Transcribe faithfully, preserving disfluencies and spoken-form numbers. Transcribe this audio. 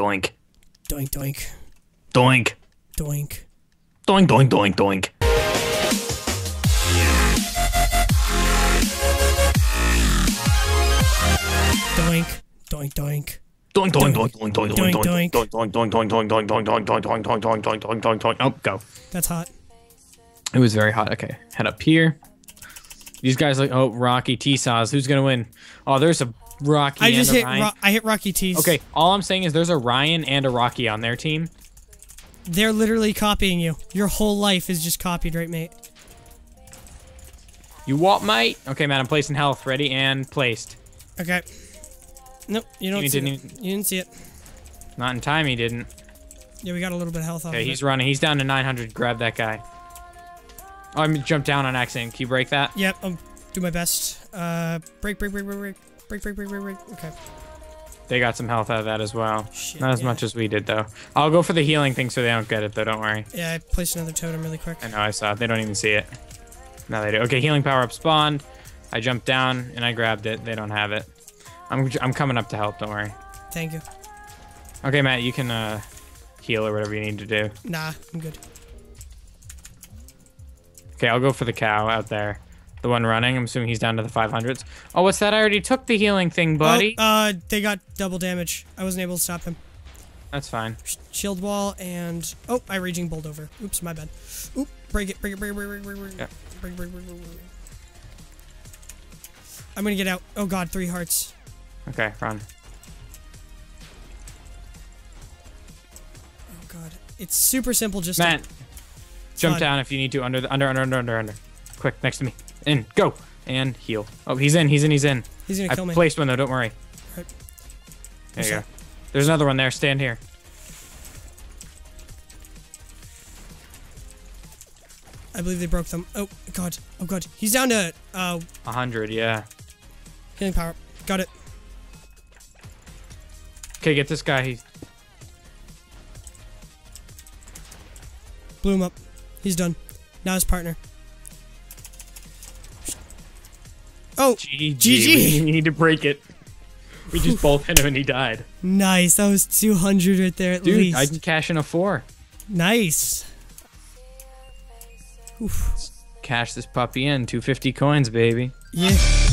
Doink. Doink, doink. Doink. Doink. Doink, doink, doink, doink. Doink, doink, doink. Doink, doink, doink, doink, doink, doink, doink, doink, doink, doink, doink, doink, doink, doink, doink, doink, doink, doink, doink, doink, doink. Oh, go. That's hot. It was very hot. Okay, head up here. These guys like, oh, Rocky T-Saws. Who's gonna win? Oh, there's a Rocky. I just hit. I hit Rocky T's. Okay, all I'm saying is there's a Ryan and a Rocky on their team. They're literally copying you. Your whole life is just copied, right, mate? You what, mate? Okay, man. I'm placing health. Ready and placed. Okay. Nope, you don't. You see didn't. It. You didn't see it. Not in time. He didn't. Yeah, we got a little bit of health. Okay, he's it. running. He's down to nine hundred. Grab that guy. Oh, I'm gonna jump down on accident. Can you break that? Yep. I'll do my best. Uh, break, break, break, break, break, break, break, break, break, break. Okay. They got some health out of that as well. Shit, Not as yeah. much as we did though. I'll go for the healing thing so they don't get it though. Don't worry. Yeah, I placed another totem really quick. I know. I saw it. They don't even see it. Now they do. Okay, healing power up spawned. I jumped down and I grabbed it. They don't have it. I'm, I'm coming up to help, don't worry. Thank you. Okay, Matt, you can uh, heal or whatever you need to do. Nah, I'm good. Okay, I'll go for the cow out there. The one running, I'm assuming he's down to the five hundreds. Oh, what's that? I already took the healing thing, buddy. Oh, uh, they got double damage. I wasn't able to stop him. That's fine. Shield wall and... Oh, I raging bolt over. Oops, my bad. Oop, break it, break it, break it, break it, break it, break it. Yeah. Break it, break it, break it, break it. I'm gonna get out. Oh god, three hearts. Okay, run. Oh god, it's super simple. Just Matt, jump down if you need to. Under, the, under, under, under, under, under. Quick, next to me. In, go, and heal. Oh, he's in, he's in, he's in. He's gonna kill me. I placed one though. Don't worry. Right. There you go. There's another one there. Stand here. I believe they broke them. Oh god. Oh god. He's down to uh. A hundred. Yeah. Healing power. Got it. Okay, get this guy. He blew him up. He's done. Now his partner. Oh, G G. G G. We need to break it. We just both hit him and he died. Nice. That was two hundred right there at Dude, least. Dude, I can cash in a four. Nice. Oof. Cash this puppy in. two hundred fifty coins, baby. Yeah.